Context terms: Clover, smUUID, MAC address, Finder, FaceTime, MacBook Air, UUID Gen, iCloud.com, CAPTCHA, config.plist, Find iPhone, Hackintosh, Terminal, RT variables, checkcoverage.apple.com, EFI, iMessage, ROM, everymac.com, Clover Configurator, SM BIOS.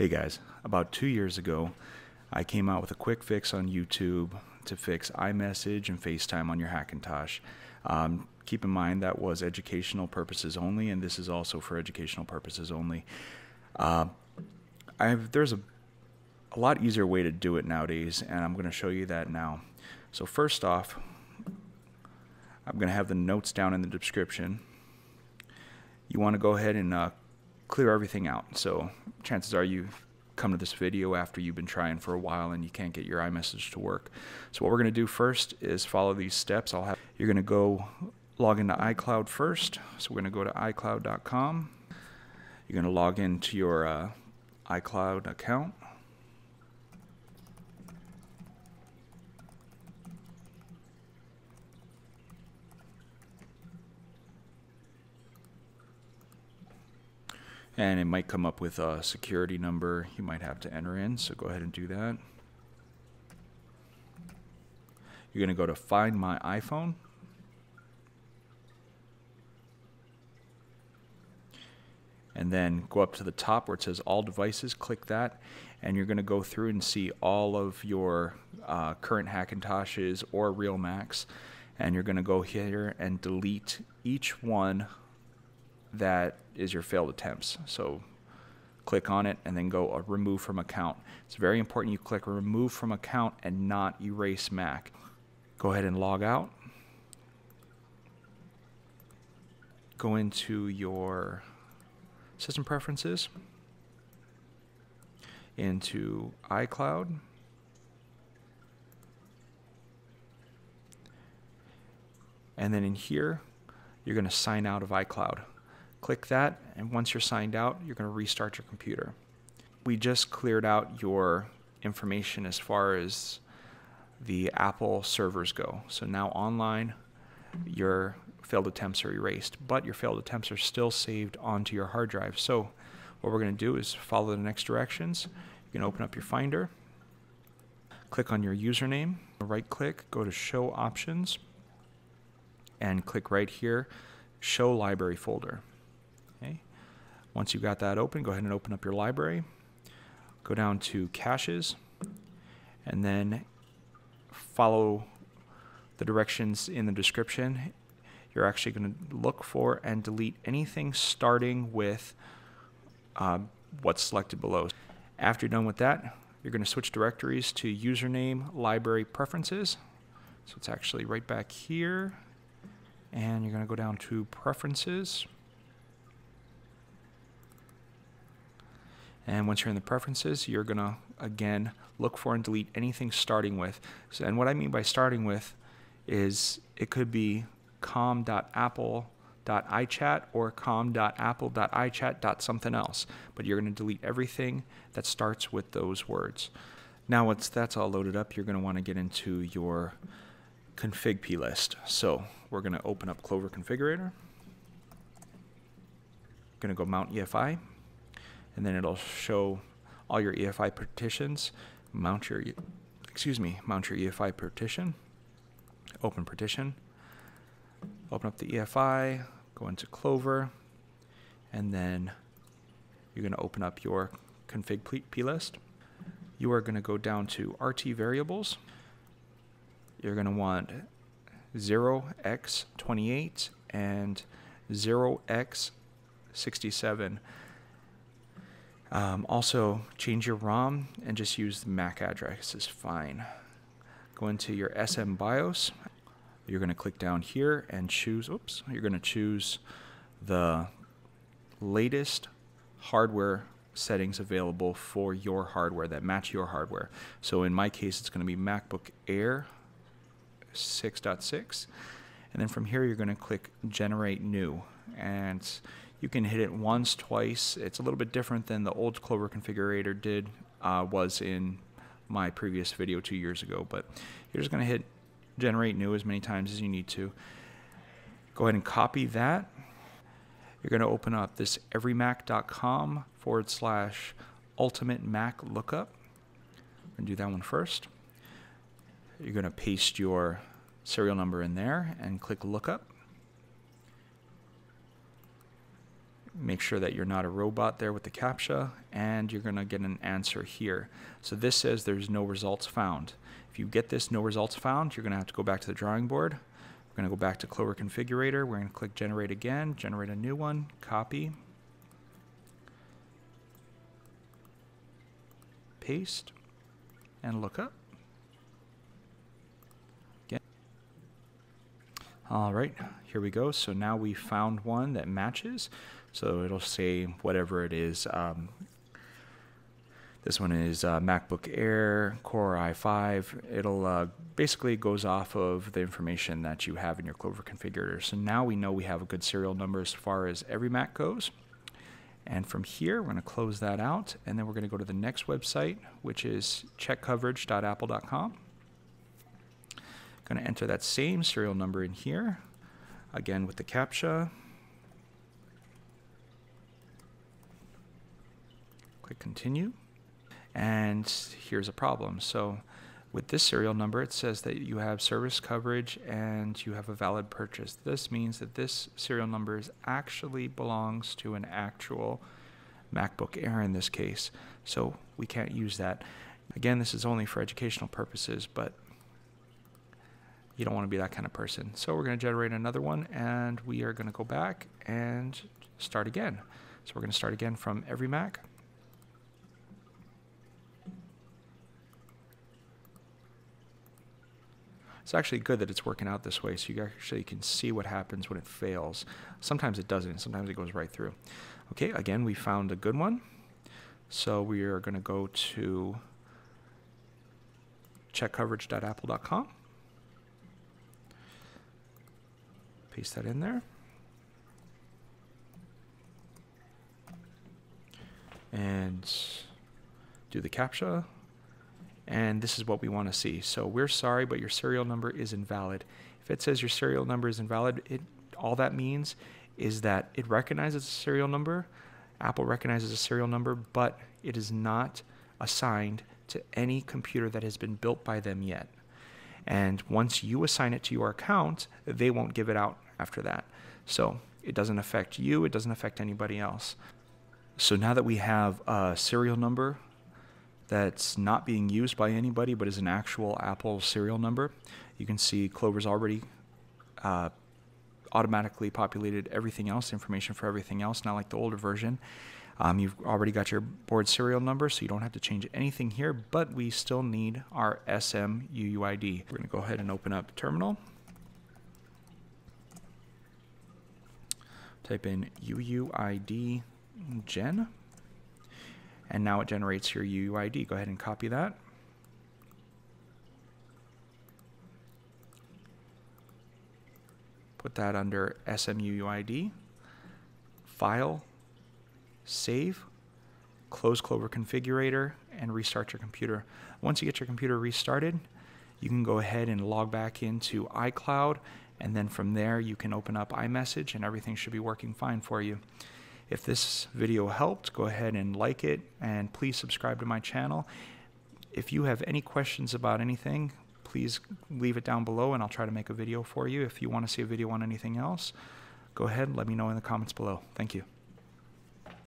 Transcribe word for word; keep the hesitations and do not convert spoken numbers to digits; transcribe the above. Hey guys, about two years ago, I came out with a quick fix on YouTube to fix iMessage and FaceTime on your Hackintosh. Um, keep in mind that was educational purposes only, and this is also for educational purposes only. Uh, I've, there's a, a lot easier way to do it nowadays, and I'm going to show you that now. So first off, I'm going to have the notes down in the description. You want to go ahead and uh, clear everything out. So chances are you've come to this video after you've been trying for a while and you can't get your iMessage to work. So what we're going to do first is follow these steps. I'll have you're going to go log into iCloud first. So we're going to go to i cloud dot com. You're going to log into your uh, iCloud account. And it might come up with a security number you might have to enter in, so go ahead and do that. You're going to go to Find My iPhone. And then go up to the top where it says All Devices, click that. And you're going to go through and see all of your uh, current Hackintoshes or real Macs. And you're going to go here and delete each one that is your failed attempts. So click on it and then go uh, remove from account. It's very important you click remove from account and not erase Mac. Go ahead and log out. Go into your system preferences, into iCloud. And then in here, you're going to sign out of iCloud. Click that, and once you're signed out, you're going to restart your computer. We just cleared out your information as far as the Apple servers go. So now online, your failed attempts are erased, but your failed attempts are still saved onto your hard drive. So what we're going to do is follow the next directions. You can open up your Finder, click on your username, right-click, go to Show Options, and click right here, Show Library Folder. Okay. Once you've got that open, go ahead and open up your library. Go down to Caches, and then follow the directions in the description. You're actually going to look for and delete anything starting with uh, what's selected below. After you're done with that, you're going to switch directories to Username, Library, Preferences. So it's actually right back here. And you're going to go down to Preferences. And once you're in the preferences, you're going to, again, look for and delete anything starting with. So, and what I mean by starting with is it could be com dot apple dot i chat or com dot apple dot i chat dot something else. But you're going to delete everything that starts with those words. Now once that's all loaded up, you're going to want to get into your config.plist. So we're going to open up Clover Configurator. Going to go mount E F I. And then it'll show all your E F I partitions. Mount your, excuse me, mount your E F I partition. Open partition. Open up the E F I. Go into Clover, and then you're going to open up your config plist. You are going to go down to R T variables. You're going to want zero x twenty-eight and zero x sixty-seven. Um, also, change your ROM and just use the MAC address is fine. Go into your S M BIOS. You're going to click down here and choose, oops, you're going to choose the latest hardware settings available for your hardware that match your hardware. So in my case, it's going to be MacBook Air six point six. And then from here, you're going to click Generate New. And you can hit it once, twice. It's a little bit different than the old Clover Configurator did, uh, was in my previous video two years ago. But you're just going to hit Generate New as many times as you need to. Go ahead and copy that. You're going to open up this everymac.com forward slash ultimate Mac lookup. We're going to do that one first. You're going to paste your serial number in there and click Lookup. Make sure that you're not a robot there with the CAPTCHA, and you're going to get an answer here. So this says there's no results found. If you get this no results found, you're going to have to go back to the drawing board. We're going to go back to Clover Configurator. We're going to click Generate again, generate a new one, copy, paste, and look up. Again. All right, here we go. So now we found one that matches. So it'll say whatever it is. Um, this one is uh, MacBook Air, Core i five. It'll uh, basically goes off of the information that you have in your Clover Configurator. So now we know we have a good serial number as far as every Mac goes. And from here, we're going to close that out. And then we're going to go to the next website, which is check coverage dot apple dot com. Going to enter that same serial number in here, again with the CAPTCHA. Continue, and here's a problem. So with this serial number, it says that you have service coverage and you have a valid purchase. This means that this serial number is actually belongs to an actual MacBook Air in this case, so we can't use that. Again, this is only for educational purposes, but you don't want to be that kind of person. So we're going to generate another one, and we are going to go back and start again. So we're going to start again from every Mac. It's actually good that it's working out this way, so you actually can see what happens when it fails. Sometimes it doesn't, sometimes it goes right through. Okay, again, we found a good one. So we are going to go to check coverage dot apple dot com. Paste that in there. And do the CAPTCHA. And this is what we want to see. So we're sorry, but your serial number is invalid. If it says your serial number is invalid, it, all that means is that it recognizes a serial number. Apple recognizes a serial number, but it is not assigned to any computer that has been built by them yet. And once you assign it to your account, they won't give it out after that. So it doesn't affect you. It doesn't affect anybody else. So now that we have a serial number that's not being used by anybody but is an actual Apple serial number, you can see Clover's already uh, automatically populated everything else, information for everything else, not like the older version. Um, you've already got your board serial number, so you don't have to change anything here, but we still need our S M U U I D. We're gonna go ahead and open up Terminal. Type in U U I D Gen. And now it generates your U U I D. Go ahead and copy that. Put that under S M U U I D, File, Save, close Clover Configurator, and restart your computer. Once you get your computer restarted, you can go ahead and log back into iCloud, and then from there you can open up iMessage and everything should be working fine for you. If this video helped, go ahead and like it, and please subscribe to my channel. If you have any questions about anything, please leave it down below and I'll try to make a video for you. If you want to see a video on anything else, go ahead and let me know in the comments below. Thank you.